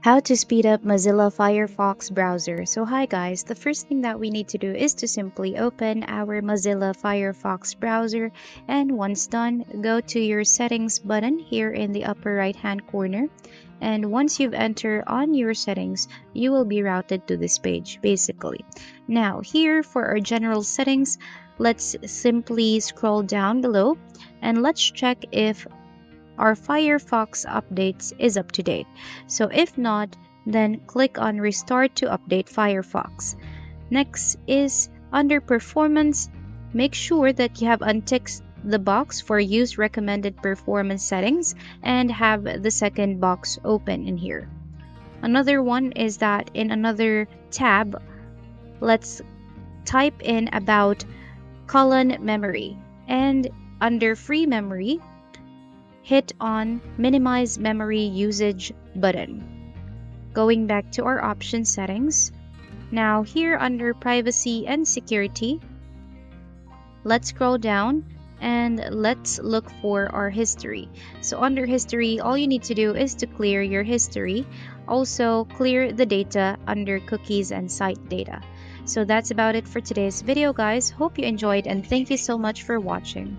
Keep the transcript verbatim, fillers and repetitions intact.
How to speed up Mozilla Firefox browser. So hi guys, the first thing that we need to do is to simply open our Mozilla Firefox browser, and once done, go to your settings button here in the upper right hand corner. And once you've entered on your settings, you will be routed to this page basically. Now here for our general settings, let's simply scroll down below and let's check if our Firefox updates is up to date. So if not, then click on Restart to update Firefox. Next is under Performance. Make sure that you have unticked the box for Use Recommended Performance Settings and have the second box open in here. Another one is that in another tab, let's type in about colon memory, and under Free Memory, hit on Minimize Memory Usage button. Going back to our option settings, now here under Privacy and Security, let's scroll down and let's look for our history. So under History, all you need to do is to clear your history. Also clear the data under Cookies and Site Data. So that's about it for today's video guys. Hope you enjoyed and thank you so much for watching.